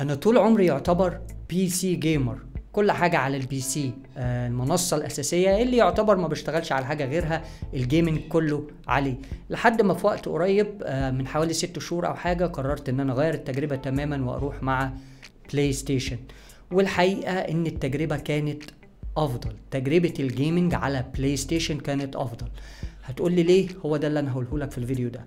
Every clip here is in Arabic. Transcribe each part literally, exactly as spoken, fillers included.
انا طول عمري يعتبر بي سي جيمر، كل حاجه على البي سي، المنصه الاساسيه اللي يعتبر ما بشتغلش على حاجه غيرها، الجيمنج كله عليه. لحد ما في وقت قريب من حوالي ست شهور او حاجه قررت ان انا اغير التجربه تماما واروح مع بلاي ستيشن، والحقيقه ان التجربه كانت افضل. تجربه الجيمنج على بلاي ستيشن كانت افضل. هتقول لي ليه؟ هو ده اللي انا هقوله لك في الفيديو ده.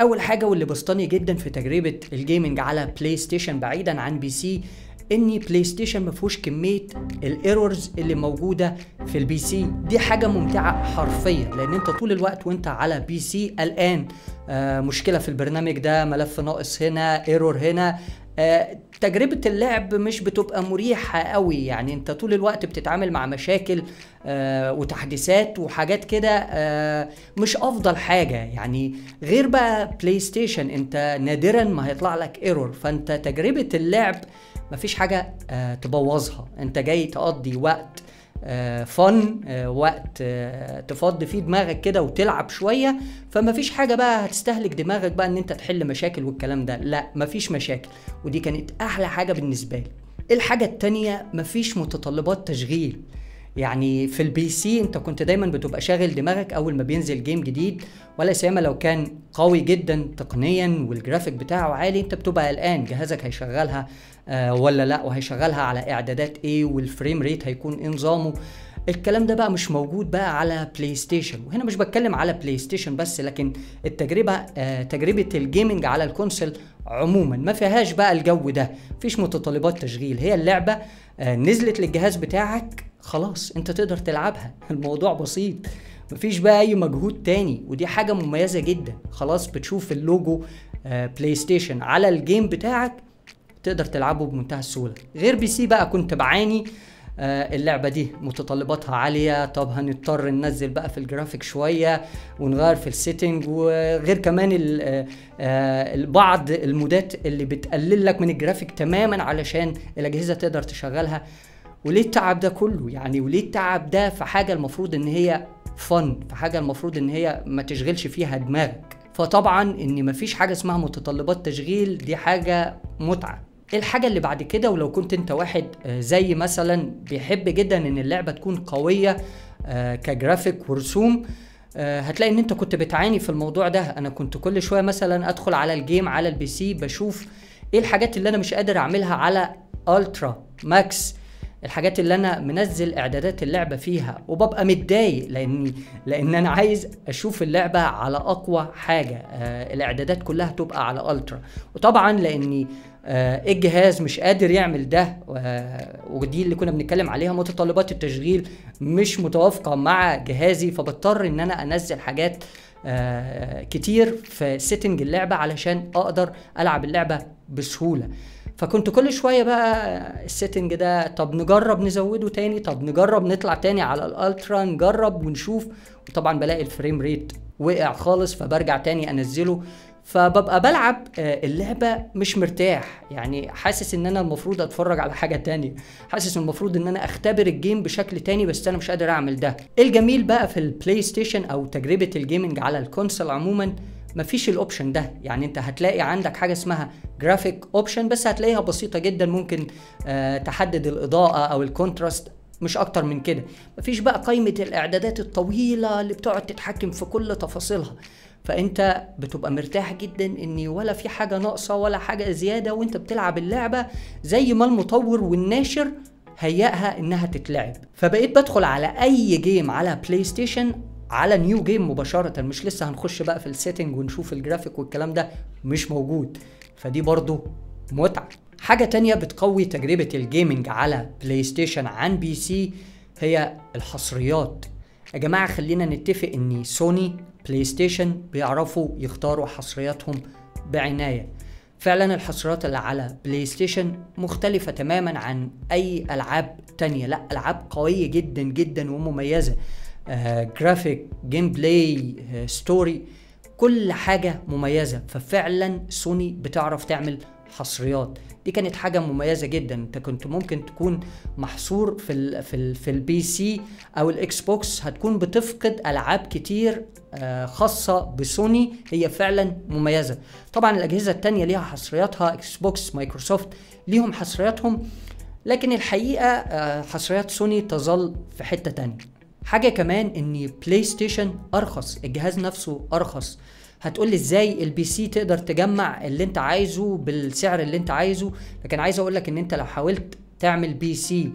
اول حاجه واللي بسطاني جدا في تجربه الجيمنج على بلاي ستيشن بعيدا عن بي سي، ان بلاي ستيشن ما فيهوش كميه الايرورز اللي موجوده في البي سي. دي حاجه ممتعه حرفيا، لان انت طول الوقت وانت على بي سي قلقان، آه مشكله في البرنامج ده، ملف ناقص هنا، ايرور هنا، آه تجربه اللعب مش بتبقى مريحه قوي. يعني انت طول الوقت بتتعامل مع مشاكل آه وتحديثات وحاجات كده، آه مش افضل حاجه يعني. غير بقى بلاي ستيشن انت نادرا ما هيطلع لك ايرور، فانت تجربه اللعب مفيش حاجه آه تبوظها. انت جاي تقضي وقت آه فن، آه وقت آه تفضي فيه دماغك كده وتلعب شويه، فمفيش حاجه بقى هتستهلك دماغك بقى ان انت تحل مشاكل والكلام ده، لا مفيش مشاكل. ودي كانت احلى حاجه بالنسبه لي. الحاجه التانيه مفيش متطلبات تشغيل. يعني في البي سي انت كنت دايما بتبقى شاغل دماغك اول ما بينزل جيم جديد، ولا سيما لو كان قوي جدا تقنيا والجرافيك بتاعه عالي، انت بتبقى قلقان جهازك هيشغلها آه ولا لا، وهيشغلها على اعدادات ايه، والفريم ريت هيكون ايه نظامه. الكلام ده بقى مش موجود بقى على بلاي ستيشن. وهنا مش بتكلم على بلاي ستيشن بس، لكن التجربه آه تجربه الجيمنج على الكونسول عموما ما فيهاش بقى الجو ده، مفيش متطلبات تشغيل. هي اللعبه آه نزلت للجهاز بتاعك خلاص انت تقدر تلعبها، الموضوع بسيط، مفيش بقى اي مجهود تاني. ودي حاجه مميزه جدا، خلاص بتشوف اللوجو آه بلاي ستيشن على الجيم بتاعك تقدر تلعبه بمنتهى السهوله. غير بي سي بقى كنت بعاني، آه اللعبه دي متطلباتها عاليه، طب هنضطر ننزل بقى في الجرافيك شويه ونغير في السيتنج، وغير كمان آه بعض المودات اللي بتقلل لك من الجرافيك تماما علشان الاجهزه تقدر تشغلها. وليه التعب ده كله يعني؟ وليه التعب ده في حاجه المفروض ان هي فن، في حاجه المفروض ان هي ما تشغلش فيها دماغك؟ فطبعا ان مفيش حاجه اسمها متطلبات تشغيل، دي حاجه متعه. الحاجه اللي بعد كده، ولو كنت انت واحد زي مثلا بيحب جدا ان اللعبه تكون قويه كجرافيك ورسوم، هتلاقي ان انت كنت بتعاني في الموضوع ده. انا كنت كل شويه مثلا ادخل على الجيم على البي سي بشوف ايه الحاجات اللي انا مش قادر اعملها على الترا ماكس، الحاجات اللي انا منزل اعدادات اللعبه فيها، وببقى متضايق لاني لان انا عايز اشوف اللعبه على اقوى حاجه، آه الاعدادات كلها تبقى على الترا. وطبعا لاني آه الجهاز مش قادر يعمل ده، آه ودي اللي كنا بنتكلم عليها، متطلبات التشغيل مش متوافقه مع جهازي، فبضطر ان انا انزل حاجات آه كتير في سيتنج اللعبه علشان اقدر العب اللعبه بسهوله. فكنت كل شويه بقى السيتنج ده طب نجرب نزوده تاني، طب نجرب نطلع تاني على الالترا، نجرب ونشوف. وطبعا بلاقي الفريم ريت وقع خالص، فبرجع تاني انزله، فببقى بلعب اللعبه مش مرتاح. يعني حاسس ان انا المفروض اتفرج على حاجه تانية، حاسس ان المفروض ان انا اختبر الجيم بشكل تاني، بس انا مش قادر اعمل ده. الجميل بقى في البلاي ستيشن او تجربه الجيمنج على الكونسول عموما مفيش الاوبشن ده. يعني انت هتلاقي عندك حاجه اسمها جرافيك اوبشن، بس هتلاقيها بسيطه جدا، ممكن آه تحدد الاضاءه او الكونتراست، مش اكتر من كده. مفيش بقى قائمه الاعدادات الطويله اللي بتقعد تتحكم في كل تفاصيلها، فانت بتبقى مرتاح جدا ان ولا في حاجه ناقصه ولا حاجه زياده، وانت بتلعب اللعبه زي ما المطور والناشر هيأها انها تتلعب. فبقيت بدخل على اي جيم على بلاي ستيشن على نيو جيم مباشرة، مش لسه هنخش بقى في السيتنج ونشوف الجرافيك والكلام ده مش موجود. فدي برضو متعة. حاجة تانية بتقوي تجربة الجيمنج على بلاي ستيشن عن بي سي هي الحصريات. يا جماعة خلينا نتفق ان سوني بلاي ستيشن بيعرفوا يختاروا حصرياتهم بعناية. فعلا الحصريات اللي على بلاي ستيشن مختلفة تماما عن اي العاب تانية، لا العاب قوية جدا جدا ومميزة، آه، جرافيك، جيم بلاي، آه، ستوري، كل حاجة مميزة. ففعلا سوني بتعرف تعمل حصريات. دي كانت حاجه مميزه جدا، انت كنت ممكن تكون محصور في ال في ال في البي سي او الاكس بوكس، هتكون بتفقد العاب كتير خاصه بسوني هي فعلا مميزه. طبعا الاجهزه التانيه ليها حصرياتها، اكس بوكس مايكروسوفت ليهم حصرياتهم، لكن الحقيقه حصريات سوني تظل في حته تانيه. حاجه كمان ان بلاي ستيشن ارخص، الجهاز نفسه ارخص. هتقولي ازاي البي سي تقدر تجمع اللي انت عايزه بالسعر اللي انت عايزه، لكن عايز اقولك ان انت لو حاولت تعمل بي سي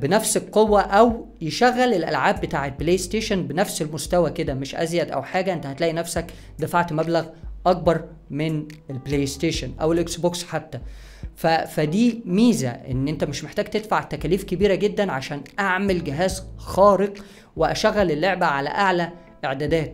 بنفس القوة او يشغل الالعاب بتاعة بلاي ستيشن بنفس المستوى كده مش ازيد او حاجة، انت هتلاقي نفسك دفعت مبلغ اكبر من البلاي ستيشن او الاكس بوكس حتى. فدي ميزة ان انت مش محتاج تدفع تكاليف كبيرة جدا عشان اعمل جهاز خارق واشغل اللعبة على اعلى اعدادات.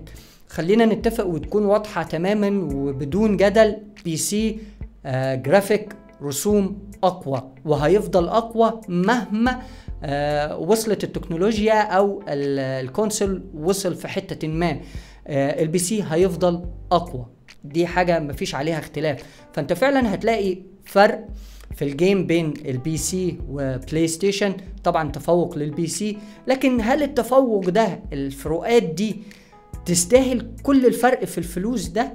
خلينا نتفق وتكون واضحة تماما وبدون جدل، بي سي آه جرافيك رسوم اقوى، وهيفضل اقوى مهما آه وصلت التكنولوجيا او الكونسول وصل في حتة ما، آه البي سي هيفضل اقوى، دي حاجة مفيش عليها اختلاف. فانت فعلا هتلاقي فرق في الجيم بين البي سي وبلاي ستيشن، طبعا تفوق للبي سي، لكن هل التفوق ده الفروقات دي تستاهل كل الفرق في الفلوس ده؟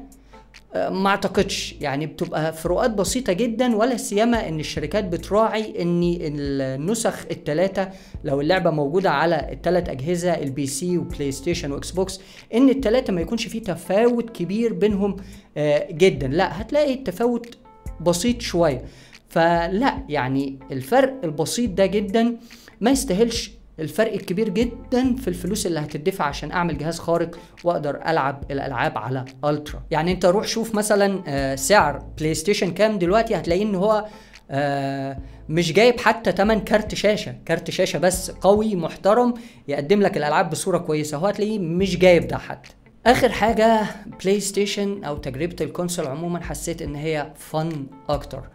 ما اعتقدش، يعني بتبقى فروقات بسيطة جدا، ولا سيما ان الشركات بتراعي ان النسخ التلاتة لو اللعبة موجودة على التلات اجهزة البي سي وبلاي ستيشن واكس بوكس ان التلاتة ما يكونش فيه تفاوت كبير بينهم جدا، لا هتلاقي التفاوت بسيط شوية. فلا يعني الفرق البسيط ده جدا ما يستاهلش الفرق الكبير جدا في الفلوس اللي هتدفع عشان اعمل جهاز خارق واقدر العب الالعاب على الترا. يعني انت روح شوف مثلا سعر بلاي ستيشن كام دلوقتي، هتلاقي ان هو مش جايب حتى تمن كارت شاشه، كارت شاشه بس قوي محترم يقدم لك الالعاب بصوره كويسه، هو هتلاقيه مش جايب ده حتى. اخر حاجه بلاي ستيشن او تجربه الكونسول عموما حسيت ان هي فن اكتر،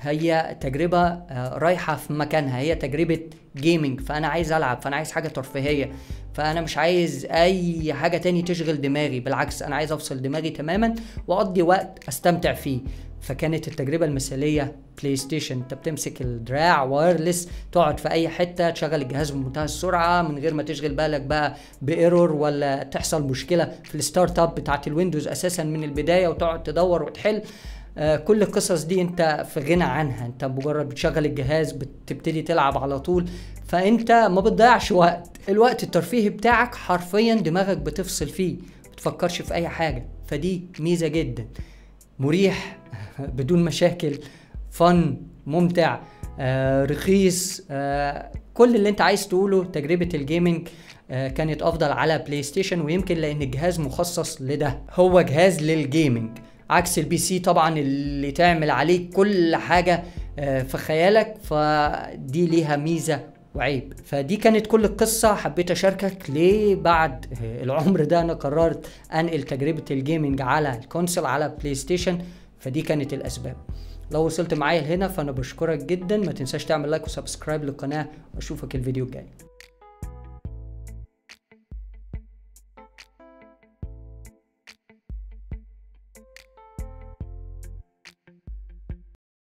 هي تجربة رايحة في مكانها، هي تجربة جيمنج، فأنا عايز ألعب، فأنا عايز حاجة ترفيهية، فأنا مش عايز أي حاجة تاني تشغل دماغي، بالعكس أنا عايز أفصل دماغي تماما وأقضي وقت أستمتع فيه. فكانت التجربة المثالية بلاي ستيشن، أنت بتمسك الدراع وايرلس تقعد في أي حتة تشغل الجهاز بمنتهى السرعة من غير ما تشغل بالك بقى بإيرور ولا تحصل مشكلة في الستارت أب بتاعة الويندوز أساسا من البداية وتقعد تدور وتحل. كل القصص دي انت في غنى عنها، انت مجرد بتشغل الجهاز بتبتدي تلعب على طول، فانت ما بتضيعش وقت، الوقت الترفيهي بتاعك حرفيا دماغك بتفصل فيه، ما بتفكرش في اي حاجه، فدي ميزه جدا. مريح بدون مشاكل، فن ممتع، آه رخيص، آه كل اللي انت عايز تقوله. تجربه الجيمنج آه كانت افضل على بلاي ستيشن، ويمكن لان الجهاز مخصص لده، هو جهاز للجيمنج عكس البي سي طبعا اللي تعمل عليه كل حاجة في خيالك، فدي ليها ميزة وعيب. فدي كانت كل القصة، حبيت اشاركك ليه بعد العمر ده انا قررت انقل تجربة الجيمنج على الكونسول على بلاي ستيشن، فدي كانت الاسباب. لو وصلت معايا لهنا فانا بشكرك جدا، ما تنساش تعمل لايك وسبسكرايب للقناة، واشوفك الفيديو الجاي.